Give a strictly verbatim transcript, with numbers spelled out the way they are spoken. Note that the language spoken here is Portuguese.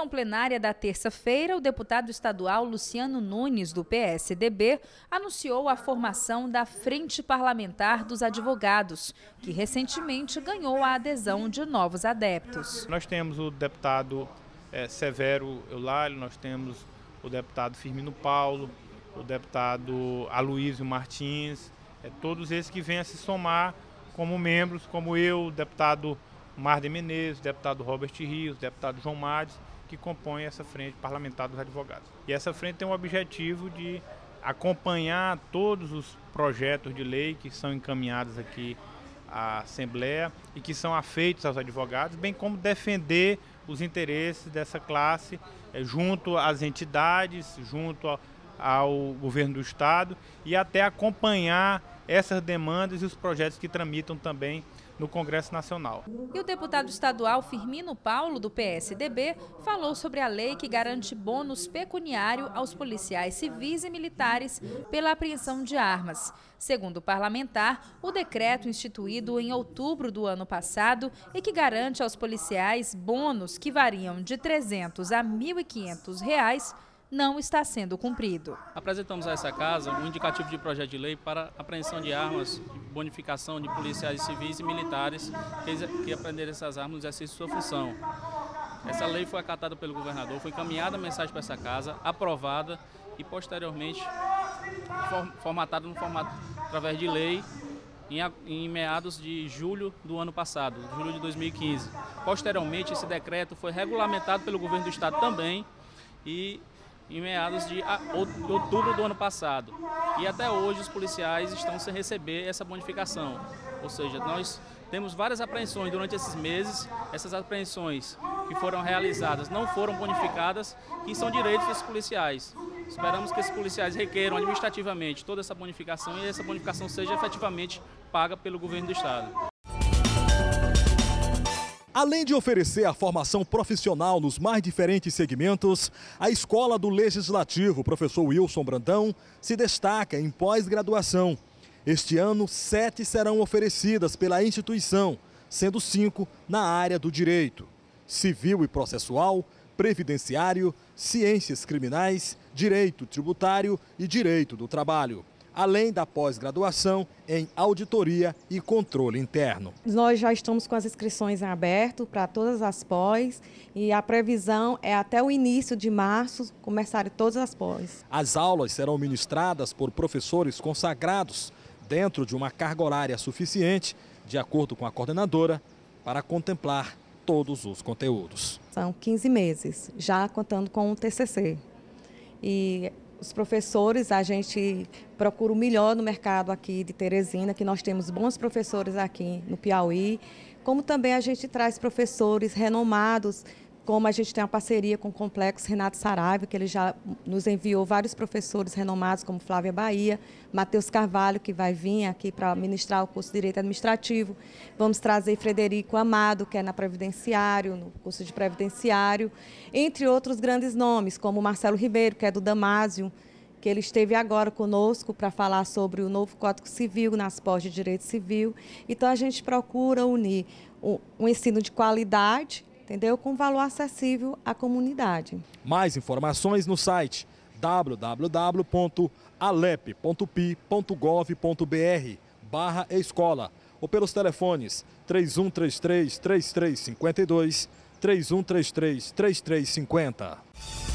sessão plenária da terça-feira, o deputado estadual Luciano Nunes, do P S D B, anunciou a formação da Frente Parlamentar dos Advogados, que recentemente ganhou a adesão de novos adeptos. Nós temos o deputado é, Severo Eulálio, nós temos o deputado Firmino Paulo, o deputado Aloysio Martins, é, todos esses que vêm a se somar como membros, como eu, o deputado Márden Menezes, deputado Robert Rios, deputado João Márden, que compõem essa Frente Parlamentar dos Advogados. E essa frente tem o objetivo de acompanhar todos os projetos de lei que são encaminhados aqui à Assembleia e que são afeitos aos advogados, bem como defender os interesses dessa classe eh, junto às entidades, junto ao, ao governo do Estado, e até acompanhar essas demandas e os projetos que tramitam também no Congresso Nacional. E o deputado estadual Firmino Paulo, do P S D B, falou sobre a lei que garante bônus pecuniário aos policiais civis e militares pela apreensão de armas. Segundo o parlamentar, o decreto instituído em outubro do ano passado e que garante aos policiais bônus que variam de trezentos reais a mil e quinhentos reais, não está sendo cumprido. Apresentamos a essa casa um indicativo de projeto de lei para apreensão de armas, bonificação de policiais civis e militares que apreenderem essas armas no exercício de sua função. Essa lei foi acatada pelo governador, foi encaminhada a mensagem para essa casa, aprovada e posteriormente formatada no formato através de lei em meados de julho do ano passado, julho de dois mil e quinze. Posteriormente, esse decreto foi regulamentado pelo governo do estado também e em meados de outubro do ano passado. E até hoje os policiais estão sem receber essa bonificação. Ou seja, nós temos várias apreensões durante esses meses, essas apreensões que foram realizadas não foram bonificadas, que são direitos desses policiais. Esperamos que esses policiais requeiram administrativamente toda essa bonificação e essa bonificação seja efetivamente paga pelo governo do estado. Além de oferecer a formação profissional nos mais diferentes segmentos, a Escola do Legislativo Professor Wilson Brandão se destaca em pós-graduação. Este ano, sete serão oferecidas pela instituição, sendo cinco na área do direito: civil e processual, previdenciário, ciências criminais, direito tributário e direito do trabalho, além da pós-graduação em auditoria e controle interno. Nós já estamos com as inscrições em aberto para todas as pós e a previsão é até o início de março começarem todas as pós. As aulas serão ministradas por professores consagrados dentro de uma carga horária suficiente, de acordo com a coordenadora, para contemplar todos os conteúdos. São quinze meses, já contando com o T C C. E os professores, a gente procura o melhor no mercado aqui de Teresina, que nós temos bons professores aqui no Piauí, como também a gente traz professores renomados, como a gente tem uma parceria com o Complexo Renato Saraiva, que ele já nos enviou vários professores renomados, como Flávia Bahia, Matheus Carvalho, que vai vir aqui para ministrar o curso de Direito Administrativo. Vamos trazer Frederico Amado, que é na Previdenciário, no curso de Previdenciário, entre outros grandes nomes, como Marcelo Ribeiro, que é do Damásio, que ele esteve agora conosco para falar sobre o novo Código Civil nas pós de Direito Civil. Então, a gente procura unir um ensino de qualidade, entendeu? Com valor acessível à comunidade. Mais informações no site w w w ponto alep ponto p i ponto gov ponto br barra escola ou pelos telefones três um três três, três três cinco dois, três um três três, três três cinco zero.